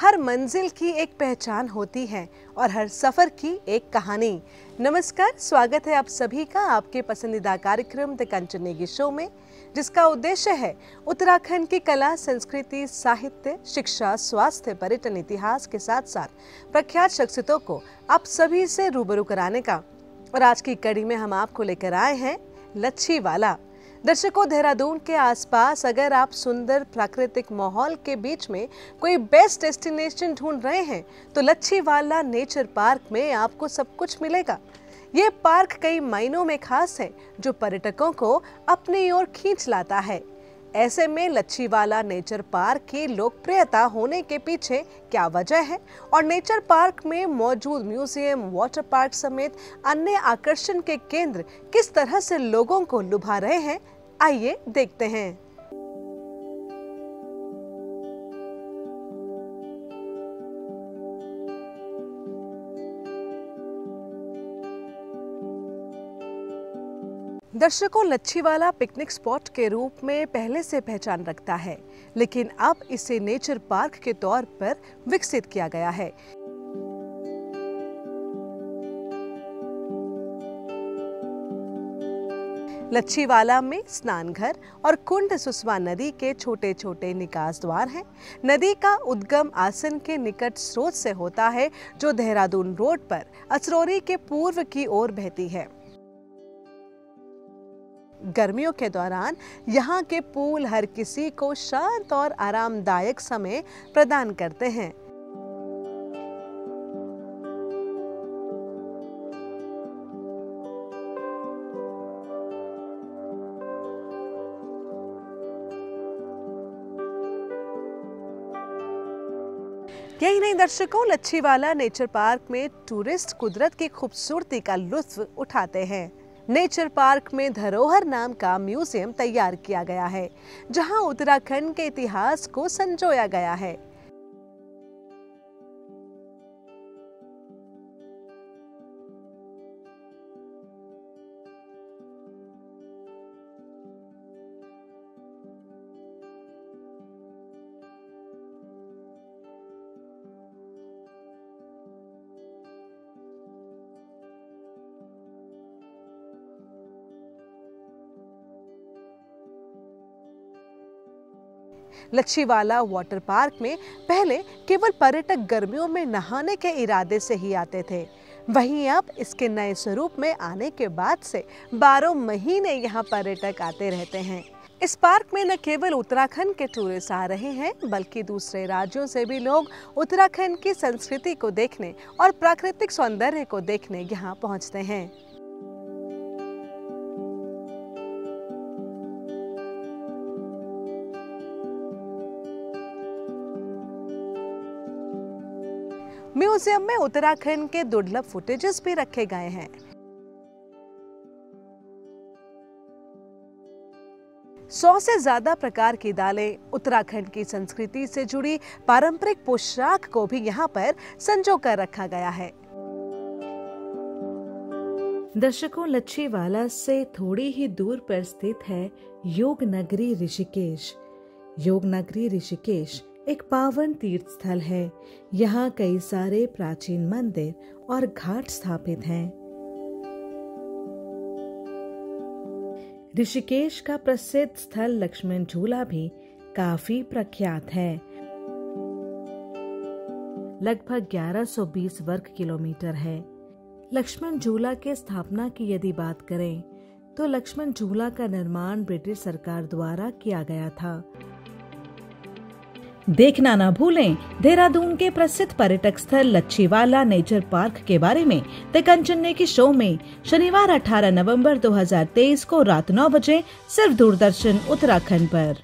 हर मंजिल की एक पहचान होती है और हर सफ़र की एक कहानी। नमस्कार, स्वागत है आप सभी का आपके पसंदीदा कार्यक्रम द कंचन नेगी शो में, जिसका उद्देश्य है उत्तराखंड की कला, संस्कृति, साहित्य, शिक्षा, स्वास्थ्य, पर्यटन, इतिहास के साथ साथ प्रख्यात शख्सियतों को आप सभी से रूबरू कराने का। और आज की कड़ी में हम आपको लेकर आए हैं लच्छीवाला। दर्शकों, देहरादून के आसपास अगर आप सुंदर प्राकृतिक माहौल के बीच में कोई बेस्ट डेस्टिनेशन ढूंढ रहे हैं तो लच्छीवाला नेचर पार्क में आपको सब कुछ मिलेगा। ये पार्क कई मायनों में खास है, जो पर्यटकों को अपनी ओर खींच लाता है। ऐसे में लच्छीवाला नेचर पार्क की लोकप्रियता होने के पीछे क्या वजह है और नेचर पार्क में मौजूद म्यूजियम, वाटर पार्क समेत अन्य आकर्षण के केंद्र किस तरह से लोगों को लुभा रहे हैं, आइए देखते हैं। दर्शकों, लच्छीवाला पिकनिक स्पॉट के रूप में पहले से पहचान रखता है, लेकिन अब इसे नेचर पार्क के तौर पर विकसित किया गया है। लच्छीवाला में स्नान घर और कुंड सुस्वा नदी के छोटे छोटे निकास द्वार हैं। नदी का उद्गम आसन के निकट स्रोत से होता है, जो देहरादून रोड पर अचरोरी के पूर्व की ओर बहती है। गर्मियों के दौरान यहाँ के पूल हर किसी को शांत और आरामदायक समय प्रदान करते हैं। यही नहीं दर्शकों, लच्छीवाला नेचर पार्क में टूरिस्ट कुदरत की खूबसूरती का लुत्फ उठाते हैं। नेचर पार्क में धरोहर नाम का म्यूजियम तैयार किया गया है, जहां उत्तराखंड के इतिहास को संजोया गया है। लच्छीवाला वाटर पार्क में पहले केवल पर्यटक गर्मियों में नहाने के इरादे से ही आते थे, वहीं अब इसके नए स्वरूप में आने के बाद से 12 महीने यहां पर्यटक आते रहते हैं। इस पार्क में न केवल उत्तराखंड के टूरिस्ट आ रहे हैं, बल्कि दूसरे राज्यों से भी लोग उत्तराखंड की संस्कृति को देखने और प्राकृतिक सौंदर्य को देखने यहाँ पहुँचते हैं। म्यूजियम में उत्तराखंड के दुर्लभ फुटेजेस भी रखे गए हैं। सौ से ज्यादा प्रकार की दालें, उत्तराखंड की संस्कृति से जुड़ी पारंपरिक पोशाक को भी यहां पर संजो कर रखा गया है। दर्शकों, लच्छीवाला से थोड़ी ही दूर पर स्थित है योग नगरी ऋषिकेश। योग नगरी ऋषिकेश एक पावन तीर्थ स्थल है। यहाँ कई सारे प्राचीन मंदिर और घाट स्थापित हैं। ऋषिकेश का प्रसिद्ध स्थल लक्ष्मण झूला भी काफी प्रख्यात है। लगभग 1120 वर्ग किलोमीटर है। लक्ष्मण झूला के स्थापना की यदि बात करें तो लक्ष्मण झूला का निर्माण ब्रिटिश सरकार द्वारा किया गया था। देखना ना भूलें देहरादून के प्रसिद्ध पर्यटक स्थल लच्छीवाला नेचर पार्क के बारे में द कंचन नेगी शो में शनिवार 18 नवंबर 2023 को रात 9 बजे सिर्फ दूरदर्शन उत्तराखंड पर।